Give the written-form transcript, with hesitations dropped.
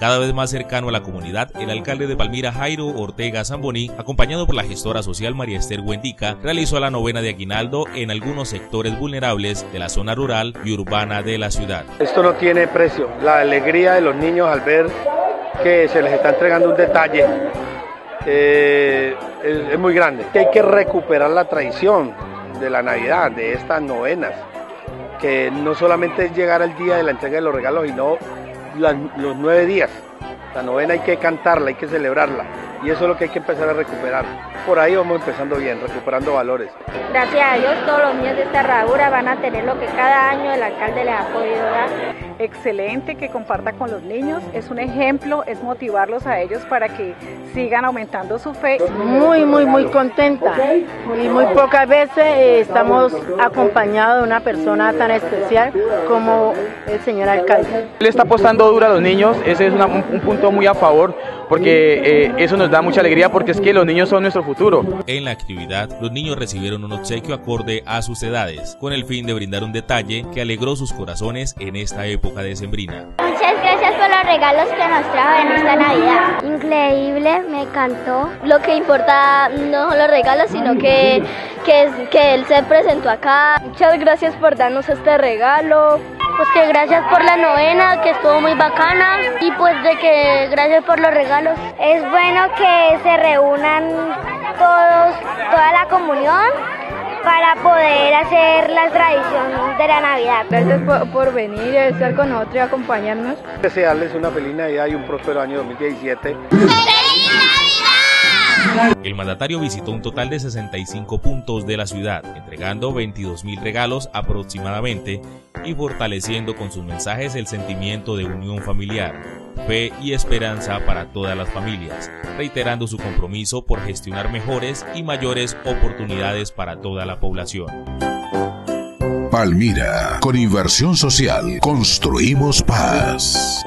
Cada vez más cercano a la comunidad, el alcalde de Palmira, Jairo Ortega Samboni, acompañado por la gestora social María Esther Guendica, realizó la novena de aguinaldo en algunos sectores vulnerables de la zona rural y urbana de la ciudad. Esto no tiene precio, la alegría de los niños al ver que se les está entregando un detalle es muy grande. Hay que recuperar la tradición de la Navidad, de estas novenas, que no solamente es llegar al día de la entrega de los regalos, sino los 9 días. La novena hay que cantarla, hay que celebrarla, y eso es lo que hay que empezar a recuperar. Por ahí vamos empezando bien, recuperando valores. Gracias a Dios, todos los niños de esta herradura van a tener lo que cada año el alcalde les ha podido dar. Excelente que comparta con los niños, es un ejemplo, es motivarlos a ellos para que sigan aumentando su fe. Muy contenta, y muy pocas veces estamos acompañados de una persona tan especial como el señor alcalde. Él está apostando duro a los niños, ese es un punto muy a favor, porque eso nos da mucha alegría, porque es que los niños son nuestro futuro. En la actividad, los niños recibieron un obsequio acorde a sus edades, con el fin de brindar un detalle que alegró sus corazones en esta época decembrina. Muchas gracias por los regalos que nos trajo en esta Navidad. Increíble, me encantó. Lo que importa no son los regalos, sino que él se presentó acá. Muchas gracias por darnos este regalo. Pues que gracias por la novena, que estuvo muy bacana, y pues de que gracias por los regalos. Es bueno que se reúnan toda la comunión para poder hacer la tradición de la Navidad. Gracias por venir y estar con nosotros y acompañarnos. Desearles una feliz Navidad y un próspero año 2017. El mandatario visitó un total de 65 puntos de la ciudad, entregando 22.000 regalos aproximadamente y fortaleciendo con sus mensajes el sentimiento de unión familiar, fe y esperanza para todas las familias, reiterando su compromiso por gestionar mejores y mayores oportunidades para toda la población. Palmira, con inversión social, construimos paz.